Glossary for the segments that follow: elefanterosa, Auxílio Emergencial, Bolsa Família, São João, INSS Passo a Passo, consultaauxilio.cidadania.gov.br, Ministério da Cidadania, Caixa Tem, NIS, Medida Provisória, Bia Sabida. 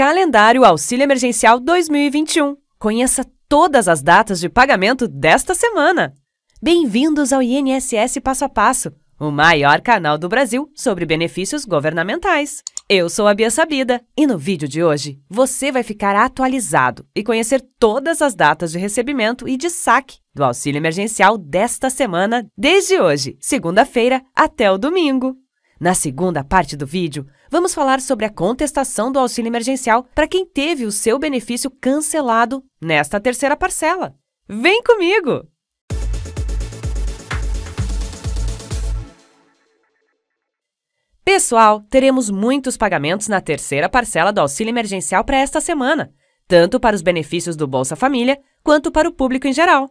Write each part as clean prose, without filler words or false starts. Calendário Auxílio Emergencial 2021. Conheça todas as datas de pagamento desta semana. Bem-vindos ao INSS Passo a Passo, o maior canal do Brasil sobre benefícios governamentais. Eu sou a Bia Sabida e no vídeo de hoje você vai ficar atualizado e conhecer todas as datas de recebimento e de saque do Auxílio Emergencial desta semana, desde hoje, segunda-feira, até o domingo. Na segunda parte do vídeo, vamos falar sobre a contestação do auxílio emergencial para quem teve o seu benefício cancelado nesta terceira parcela. Vem comigo! Pessoal, teremos muitos pagamentos na terceira parcela do auxílio emergencial para esta semana, tanto para os benefícios do Bolsa Família quanto para o público em geral.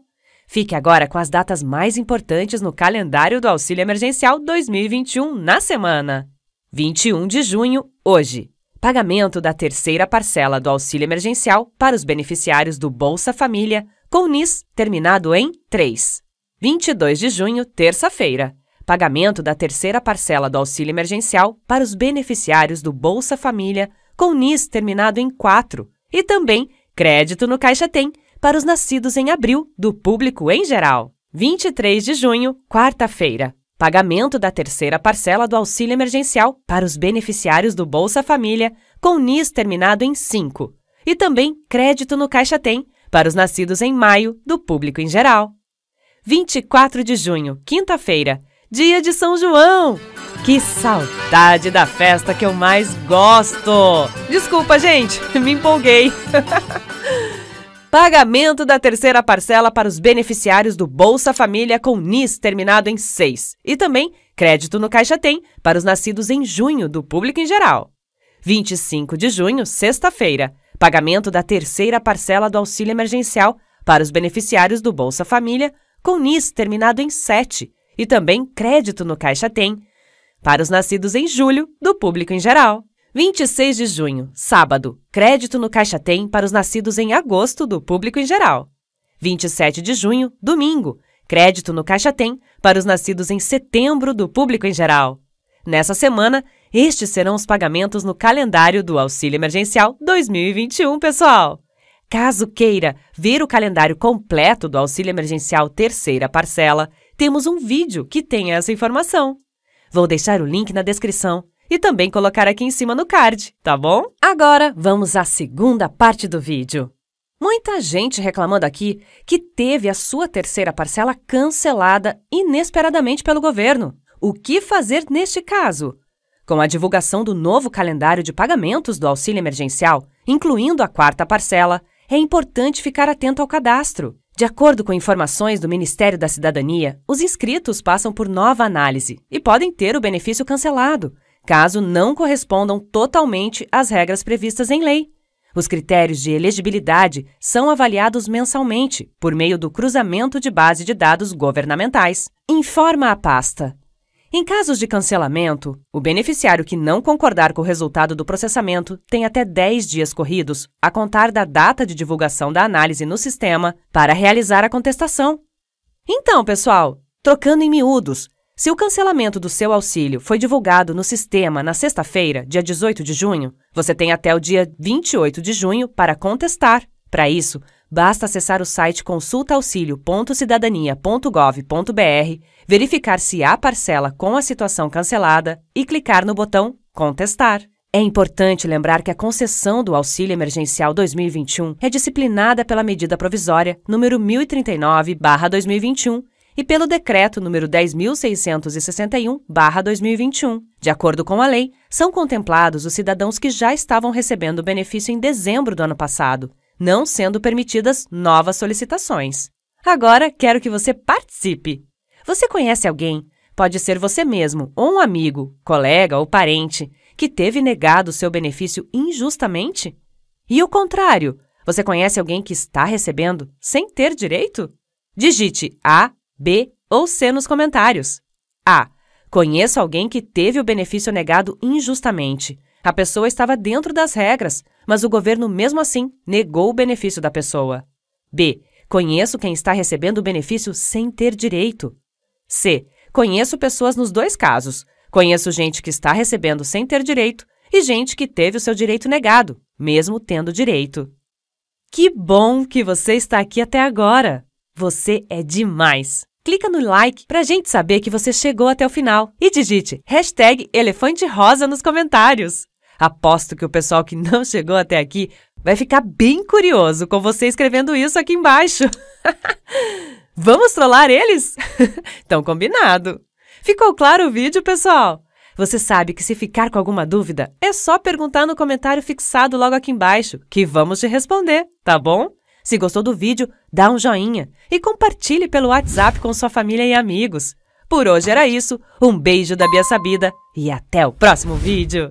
Fique agora com as datas mais importantes no calendário do Auxílio Emergencial 2021 na semana. 21 de junho, hoje. Pagamento da terceira parcela do Auxílio Emergencial para os beneficiários do Bolsa Família, com NIS terminado em 3. 22 de junho, terça-feira. Pagamento da terceira parcela do Auxílio Emergencial para os beneficiários do Bolsa Família, com NIS terminado em 4. E também crédito no Caixa Tem, para os nascidos em abril, do público em geral. 23 de junho, quarta-feira. Pagamento da terceira parcela do auxílio emergencial para os beneficiários do Bolsa Família, com NIS terminado em 5. E também crédito no Caixa Tem, para os nascidos em maio, do público em geral. 24 de junho, quinta-feira, dia de São João. Que saudade da festa que eu mais gosto! Desculpa, gente, me empolguei. Pagamento da terceira parcela para os beneficiários do Bolsa Família com NIS terminado em 6. E também crédito no Caixa Tem para os nascidos em junho do público em geral. 25 de junho, sexta-feira. Pagamento da terceira parcela do auxílio emergencial para os beneficiários do Bolsa Família com NIS terminado em 7. E também crédito no Caixa Tem para os nascidos em julho do público em geral. 26 de junho, sábado, crédito no Caixa Tem para os nascidos em agosto do público em geral. 27 de junho, domingo, crédito no Caixa Tem para os nascidos em setembro do público em geral. Nessa semana, estes serão os pagamentos no calendário do Auxílio Emergencial 2021, pessoal! Caso queira ver o calendário completo do Auxílio Emergencial terceira parcela, temos um vídeo que tem essa informação. Vou deixar o link na descrição e também colocar aqui em cima no card, tá bom? Agora, vamos à segunda parte do vídeo. Muita gente reclamando aqui que teve a sua terceira parcela cancelada inesperadamente pelo governo. O que fazer neste caso? Com a divulgação do novo calendário de pagamentos do auxílio emergencial, incluindo a quarta parcela, é importante ficar atento ao cadastro. De acordo com informações do Ministério da Cidadania, os inscritos passam por nova análise e podem ter o benefício cancelado, caso não correspondam totalmente às regras previstas em lei. Os critérios de elegibilidade são avaliados mensalmente, por meio do cruzamento de base de dados governamentais, informa a pasta. Em casos de cancelamento, o beneficiário que não concordar com o resultado do processamento tem até 10 dias corridos, a contar da data de divulgação da análise no sistema, para realizar a contestação. Então, pessoal, trocando em miúdos, se o cancelamento do seu auxílio foi divulgado no sistema na sexta-feira, dia 18 de junho, você tem até o dia 28 de junho para contestar. Para isso, basta acessar o site consultaauxilio.cidadania.gov.br, verificar se há parcela com a situação cancelada e clicar no botão Contestar. É importante lembrar que a concessão do Auxílio Emergencial 2021 é disciplinada pela Medida Provisória número 1039/2021, e pelo Decreto número 10.661/2021. De acordo com a lei, são contemplados os cidadãos que já estavam recebendo o benefício em dezembro do ano passado, não sendo permitidas novas solicitações. Agora, quero que você participe! Você conhece alguém? Pode ser você mesmo, ou um amigo, colega ou parente, que teve negado o seu benefício injustamente? E o contrário, você conhece alguém que está recebendo sem ter direito? Digite A, B ou C nos comentários. A. Conheço alguém que teve o benefício negado injustamente. A pessoa estava dentro das regras, mas o governo, mesmo assim, negou o benefício da pessoa. B. Conheço quem está recebendo o benefício sem ter direito. C. Conheço pessoas nos dois casos. Conheço gente que está recebendo sem ter direito e gente que teve o seu direito negado, mesmo tendo direito. Que bom que você está aqui até agora! Você é demais! Clica no like pra gente saber que você chegou até o final e digite #elefanterosa nos comentários. Aposto que o pessoal que não chegou até aqui vai ficar bem curioso com você escrevendo isso aqui embaixo. Vamos trollar eles? Então combinado! Ficou claro o vídeo, pessoal? Você sabe que se ficar com alguma dúvida, é só perguntar no comentário fixado logo aqui embaixo, que vamos te responder, tá bom? Se gostou do vídeo, dá um joinha e compartilhe pelo WhatsApp com sua família e amigos. Por hoje era isso, um beijo da Bia Sabida e até o próximo vídeo!